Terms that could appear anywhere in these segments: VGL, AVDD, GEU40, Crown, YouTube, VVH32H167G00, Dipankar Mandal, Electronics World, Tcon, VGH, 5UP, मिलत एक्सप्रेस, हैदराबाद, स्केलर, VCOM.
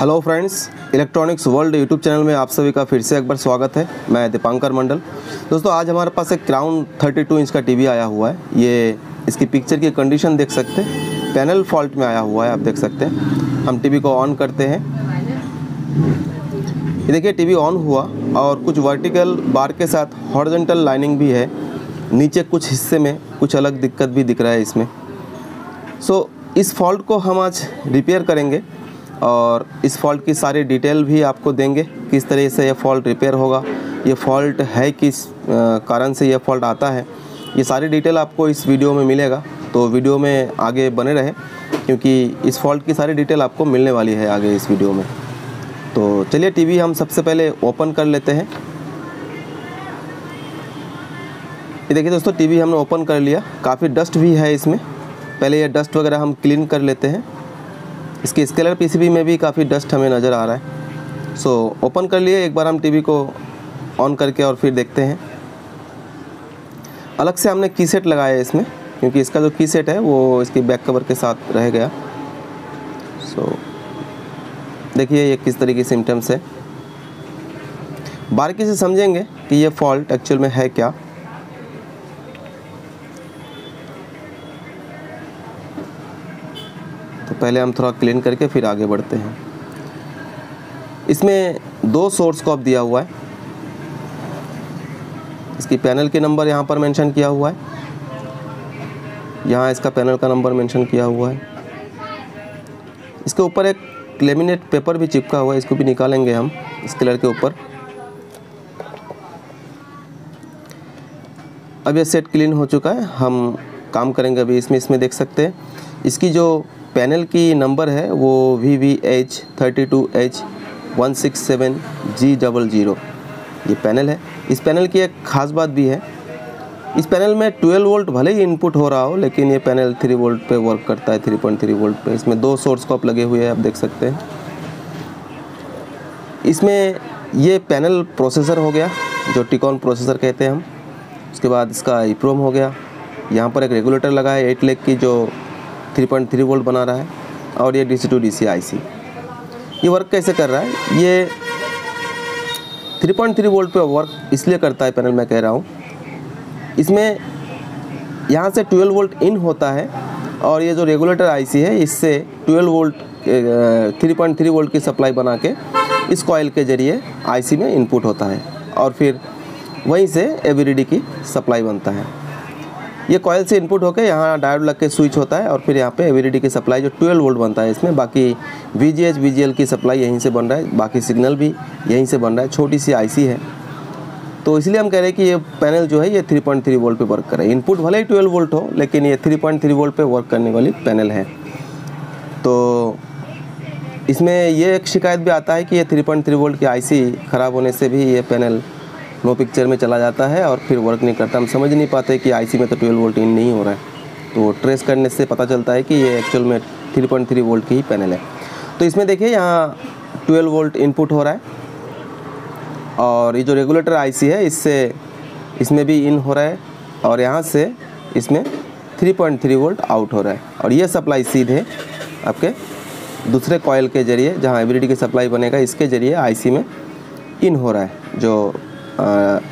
Hello friends, electronics world YouTube channel में आप सभी का फिर से एक बार स्वागत है। मैं दीपांकर मंडल। दोस्तों, आज हमारे पास एक क्राउन 32 इंच का टीवी आया हुआ है। ये इसकी पिक्चर की कंडीशन देख सकते हैं, पैनल फॉल्ट में आया हुआ है, आप देख सकते हैं। हम टीवी को ऑन करते हैं, ये देखिए टीवी ऑन हुआ और कुछ वर्टिकल बार के साथ हॉरिजॉन्टल लाइनिंग भी है। नीचे कुछ हिस्से में कुछ अलग दिक्कत भी दिख रहा है इसमें। सो इस फॉल्ट को हम आज रिपेयर करेंगे और इस फॉल्ट की सारी डिटेल भी आपको देंगे, किस तरह से यह फॉल्ट रिपेयर होगा, ये फॉल्ट है किस कारण से यह फॉल्ट आता है, ये सारी डिटेल आपको इस वीडियो में मिलेगा। तो वीडियो में आगे बने रहें क्योंकि इस फॉल्ट की सारी डिटेल आपको मिलने वाली है आगे इस वीडियो में। तो चलिए टीवी हम सबसे पहले ओपन कर लेते हैं। ये देखिए दोस्तों, टीवी हमने ओपन कर लिया। काफ़ी डस्ट भी है इसमें, पहले यह डस्ट वगैरह हम क्लीन कर लेते हैं। इसके स्केलर पीसीबी में भी काफ़ी डस्ट हमें नज़र आ रहा है। सो ओपन कर लिए, एक बार हम टीवी को ऑन करके और फिर देखते हैं। अलग से हमने की सेट लगाया है इसमें क्योंकि इसका जो की सेट है वो इसकी बैक कवर के साथ रह गया। सो देखिए ये किस तरह की सिम्टम्स है, बारीकी से समझेंगे कि ये फॉल्ट एक्चुअल में है क्या। पहले हम थोड़ा क्लीन करके फिर आगे बढ़ते हैं। इसमें दो सोर्स कॉप दिया हुआ है, इसकी पैनल के नंबर यहाँ पर मेंशन किया हुआ है, यहाँ इसका पैनल का नंबर मेंशन किया हुआ है। इसके ऊपर एक लेमिनेट पेपर भी चिपका हुआ है, इसको भी निकालेंगे हम स्केलर के ऊपर। अब ये सेट क्लीन हो चुका है, हम काम करेंगे अभी इसमें। इसमें देख सकते हैं इसकी जो पैनल की नंबर है वो VVH32H167G00 ये पैनल है। इस पैनल की एक ख़ास बात भी है, इस पैनल में 12 वोल्ट भले ही इनपुट हो रहा हो लेकिन ये पैनल 3 वोल्ट पे वर्क करता है, 3.3 वोल्ट पे। इसमें दो सोर्स कॉप लगे हुए हैं, आप देख सकते हैं। इसमें ये पैनल प्रोसेसर हो गया जो टिकॉन प्रोसेसर कहते हैं हम। उसके बाद इसका ईप्रोम हो गया, यहाँ पर एक रेगुलेटर लगा है 8 लेग की जो 3.3 वोल्ट बना रहा है, और ये DC to DC IC। ये वर्क कैसे कर रहा है, ये 3.3 वोल्ट पे वर्क इसलिए करता है पैनल, मैं कह रहा हूँ। इसमें यहाँ से 12 वोल्ट इन होता है और ये जो रेगुलेटर IC है इससे 12 वोल्ट 3.3 वोल्ट की सप्लाई बना के इस कॉइल के ज़रिए IC में इनपुट होता है और फिर वहीं से AVDD की सप्लाई बनता है। ये कॉयल से इनपुट होकर यहाँ डायोड लग के स्विच होता है और फिर यहाँ पे AVDD की सप्लाई जो 12 वोल्ट बनता है इसमें। बाकी VGH VGL की सप्लाई यहीं से बन रहा है, बाकी सिग्नल भी यहीं से बन रहा है। छोटी सी IC है, तो इसलिए हम कह रहे हैं कि ये पैनल जो है ये 3.3 वोल्ट पे वर्क कर रहा है। इनपुट भले ही 12 वोल्ट हो लेकिन ये 3.3 वोल्ट पे वर्क करने वाली पैनल है। तो इसमें ये एक शिकायत भी आता है कि ये 3.3 वोल्ट की IC ख़राब होने से भी ये पैनल नो पिक्चर में चला जाता है और फिर वर्क नहीं करता। हम समझ नहीं पाते कि IC में तो 12 वोल्ट इन नहीं हो रहा है, तो ट्रेस करने से पता चलता है कि ये एक्चुअल में 3.3 वोल्ट की ही पैनल है। तो इसमें देखिए यहाँ 12 वोल्ट इनपुट हो रहा है और ये जो रेगुलेटर IC है इससे इसमें भी इन हो रहा है और यहाँ से इसमें 3.3 वोल्ट आउट हो रहा है। और ये सप्लाई सीधे आपके दूसरे कॉयल के जरिए जहाँ AVDD की सप्लाई बनेगा इसके जरिए IC में इन हो रहा है, जो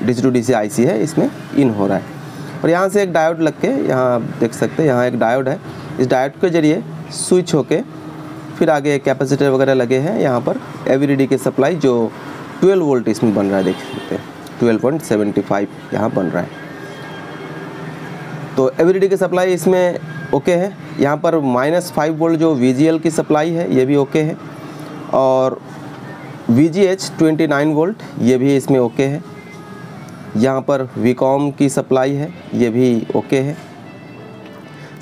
DC to DC IC है इसमें इन हो रहा है। और यहाँ से एक डायोड लग के, यहाँ आप देख सकते हैं यहाँ एक डायोड है, इस डायोड के जरिए स्विच होके फिर आगे कैपेसिटर वगैरह लगे हैं। यहाँ पर AVDD की सप्लाई जो 12 वोल्ट इसमें बन रहा है, देख सकते हैं 12.75 यहाँ बन रहा है। तो AVDD की सप्लाई इसमें ओके है। यहाँ पर -5 वोल्ट जो VGL की सप्लाई है ये भी ओके है और VGH 29 वोल्ट ये भी इसमें ओके है। यहाँ पर VCOM की सप्लाई है, ये भी ओके है।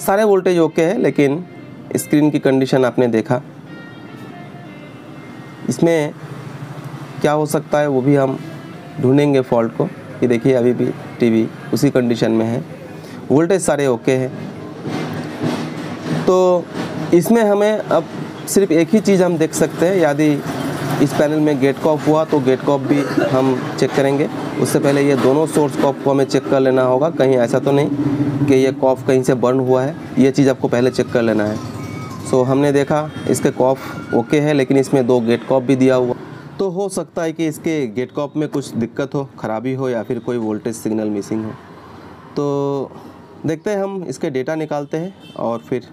सारे वोल्टेज ओके है लेकिन स्क्रीन की कंडीशन आपने देखा, इसमें क्या हो सकता है वो भी हम ढूंढेंगे फॉल्ट को। ये देखिए अभी भी टीवी उसी कंडीशन में है, वोल्टेज सारे ओके है। तो इसमें हमें अब सिर्फ एक ही चीज़ हम देख सकते हैं, यदि इस पैनल में गेट कॉप हुआ तो गेट कॉप भी हम चेक करेंगे। उससे पहले ये दोनों सोर्स कॉप को हमें चेक कर लेना होगा, कहीं ऐसा तो नहीं कि ये कॉप कहीं से बर्न हुआ है, ये चीज़ आपको पहले चेक कर लेना है। सो हमने देखा इसके कॉफ ओके है, लेकिन इसमें दो गेट कॉफ भी दिया हुआ, तो हो सकता है कि इसके गेट कॉफ में कुछ दिक्कत हो, ख़राबी हो या फिर कोई वोल्टेज सिग्नल मिसिंग हो। तो देखते हैं, हम इसके डेटा निकालते हैं और फिर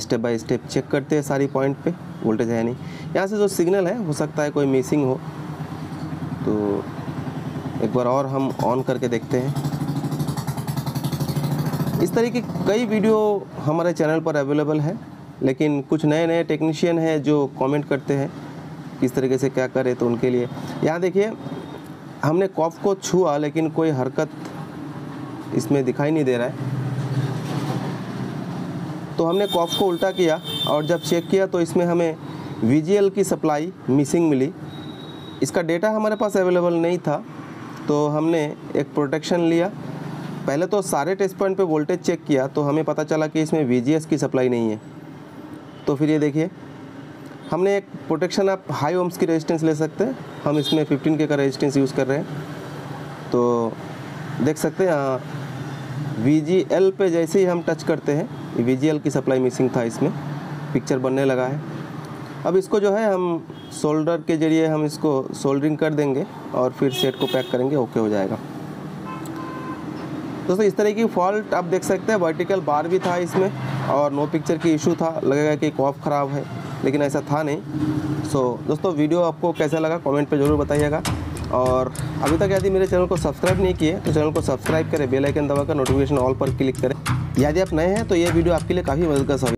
स्टेप बाय स्टेप चेक करते हैं सारी पॉइंट पे वोल्टेज है नहीं। यहाँ से जो सिग्नल है हो सकता है कोई मिसिंग हो, तो एक बार और हम ऑन करके देखते हैं। इस तरीके कई वीडियो हमारे चैनल पर अवेलेबल है, लेकिन कुछ नए नए टेक्नीशियन हैं जो कमेंट करते हैं किस तरीके से क्या करें, तो उनके लिए यहाँ देखिए हमने कॉफ को छुआ लेकिन कोई हरकत इसमें दिखाई नहीं दे रहा है। तो हमने कॉफ को उल्टा किया और जब चेक किया तो इसमें हमें VGL की सप्लाई मिसिंग मिली। इसका डेटा हमारे पास अवेलेबल नहीं था, तो हमने एक प्रोटेक्शन लिया। पहले तो सारे टेस्ट पॉइंट पे वोल्टेज चेक किया तो हमें पता चला कि इसमें VGS की सप्लाई नहीं है। तो फिर ये देखिए हमने एक प्रोटेक्शन, आप हाई ओम्स की रेजिस्टेंस ले सकते हैं, हम इसमें 15K का रेजिस्टेंस यूज़ कर रहे हैं। तो देख सकते हैं VGL पे जैसे ही हम टच करते हैं VGL की सप्लाई मिसिंग था, इसमें पिक्चर बनने लगा है। अब इसको जो है हम सोल्डर के जरिए हम इसको सोल्डरिंग कर देंगे और फिर सेट को पैक करेंगे, ओके हो जाएगा। दोस्तों इस तरह की फॉल्ट आप देख सकते हैं, वर्टिकल बार भी था इसमें और नो पिक्चर की इशू था, लगेगा कि कॉफ ख़राब है लेकिन ऐसा था नहीं। सो दोस्तों वीडियो आपको कैसा लगा कमेंट पे ज़रूर बताइएगा, और अभी तक यदि मेरे चैनल को सब्सक्राइब नहीं किए तो चैनल को सब्सक्राइब करें, बेल आइकन दबाकर नोटिफिकेशन ऑल पर क्लिक करें। यदि आप नए हैं तो ये वीडियो आपके लिए काफ़ी मददगार साबित